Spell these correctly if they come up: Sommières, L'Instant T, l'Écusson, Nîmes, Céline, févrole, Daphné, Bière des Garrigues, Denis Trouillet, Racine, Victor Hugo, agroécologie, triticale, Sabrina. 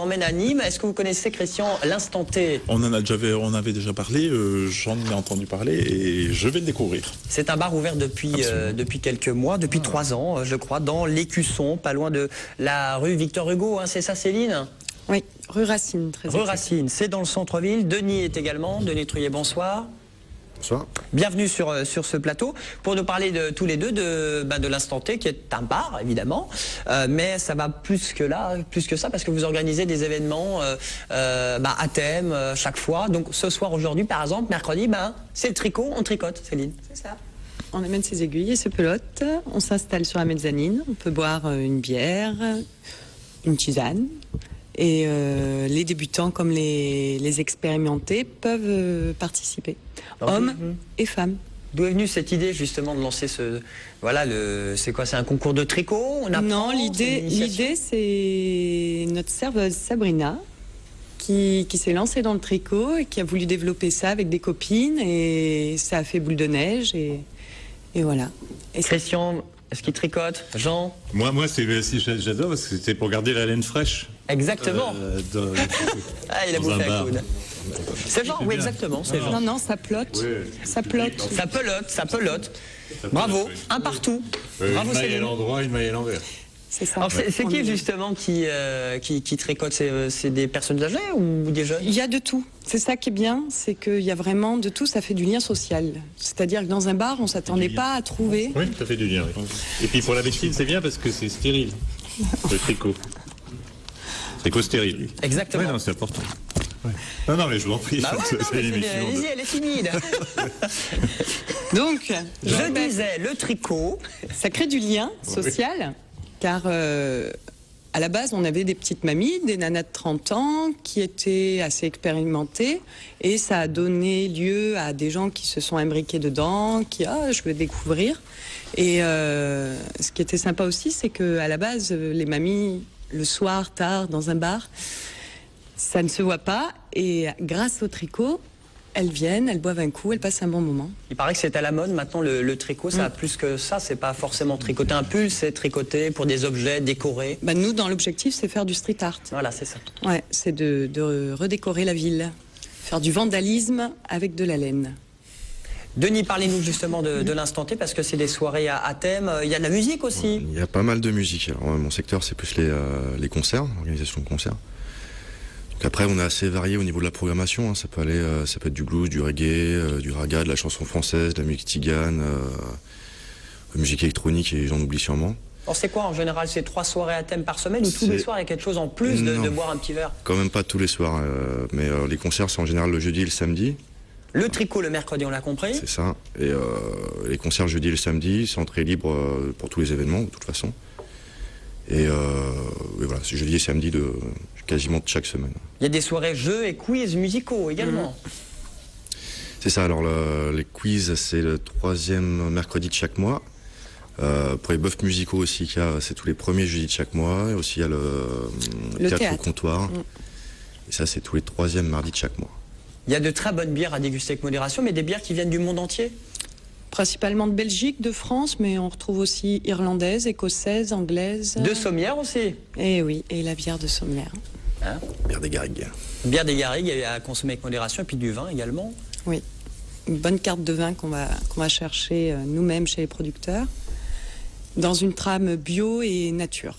On emmène à Nîmes. Est-ce que vous connaissez, Christian, l'Instant T? On en avait déjà parlé, j'en ai entendu parler et je vais le découvrir. C'est un bar ouvert depuis quelques mois, depuis 3 ans, je crois, dans l'Écusson, pas loin de la rue Victor Hugo, hein, c'est ça, Céline? Oui, rue Racine, très bien. Rue Racine, c'est dans le centre-ville. Denis est également. Denis Trouillet, bonsoir. Bonsoir. Bienvenue sur ce plateau pour nous parler de tous les deux de l'Instant T, qui est un bar évidemment, mais ça va plus que ça parce que vous organisez des événements à thème chaque fois. Donc ce soir, aujourd'hui par exemple, mercredi, c'est le tricot, on tricote, Céline. C'est ça. On amène ses aiguilles et ses pelotes, on s'installe sur la mezzanine, on peut boire une bière, une tisane. Et les débutants comme les expérimentés peuvent participer, hommes et femmes. D'où est venue cette idée justement de lancer c'est un concours de tricot? On apprend? Non, l'idée c'est notre serveuse Sabrina qui s'est lancée dans le tricot et qui a voulu développer ça avec des copines et ça a fait boule de neige et voilà. Et Christian, est-ce qu'il tricote? Jean? Moi j'adore parce que c'était pour garder la laine fraîche. Exactement. Il a bouffé la coude. C'est genre, oui, exactement. Non, non, ça plotte. Oui. Ça plotte. Ça pelote, ça pelote. Bravo, oui. Un partout. Oui. Bravo, une maille à l'endroit, une maille à l'envers. C'est ça. Alors, c'est qui justement qui tricote? C'est des personnes âgées ou des jeunes? Il y a de tout. C'est ça qui est bien, c'est qu'il y a vraiment de tout, ça fait du lien social. C'est-à-dire que dans un bar, on ne s'attendait pas à trouver. Oui, ça fait du lien. Oui. Et puis pour la victime, c'est bien parce que c'est stérile, le tricot. C'est co-stérile. Exactement. Oui, non, c'est important. Ouais. Non, mais je vous en prie. Allez-y, elle est finie. Donc, je disais, le tricot, ça crée du lien social, car à la base, on avait des petites mamies, des nanas de 30 ans, qui étaient assez expérimentées, et ça a donné lieu à des gens qui se sont imbriqués dedans, je veux découvrir. Et ce qui était sympa aussi, c'est qu'à la base, les mamies, le soir, tard, dans un bar, ça ne se voit pas. Et grâce au tricot, elles viennent, elles boivent un coup, elles passent un bon moment. Il paraît que c'est à la mode maintenant, le tricot, ça a plus que ça. C'est pas forcément tricoter un pull, c'est tricoter pour des objets, décorer. Nous, dans l'objectif, c'est faire du street art. Voilà, c'est ça. Ouais, c'est de redécorer la ville, faire du vandalisme avec de la laine. Denis, parlez-nous justement de l'Instant T, parce que c'est des soirées à thème. Il y a de la musique aussi. Il y a pas mal de musique. Alors, mon secteur, c'est plus les concerts, l'organisation de concerts. Donc après, on est assez varié au niveau de la programmation, hein. Ça peut être du blues, du reggae, du raga, de la chanson française, de la musique tzigane, musique électronique et j'en oublie sûrement. Alors c'est quoi en général? C'est 3 soirées à thème par semaine ou tous les soirs il y a quelque chose en plus de boire un petit verre? Quand même pas tous les soirs, mais les concerts c'est en général le jeudi et le samedi. Le tricot le mercredi, on l'a compris. C'est ça. Et les concerts jeudi et le samedi, c'est entrée libre pour tous les événements, de toute façon. Et voilà, c'est jeudi et samedi de quasiment chaque semaine. Il y a des soirées jeux et quiz musicaux également. C'est ça. Alors, les quiz, c'est le 3e mercredi de chaque mois. Pour les buffs musicaux aussi, c'est tous les premiers jeudis de chaque mois. Et aussi, il y a le théâtre au comptoir. Et ça, c'est tous les 3e mardis de chaque mois. Il y a de très bonnes bières à déguster avec modération, mais des bières qui viennent du monde entier? Principalement de Belgique, de France, mais on retrouve aussi irlandaises, écossaises, anglaises. De Sommières aussi? Eh oui, et la bière de Sommières. Bière des Garrigues. Bière des Garrigues à consommer avec modération, et puis du vin également? Oui, une bonne carte de vin qu'on va chercher nous-mêmes chez les producteurs, dans une trame bio et nature.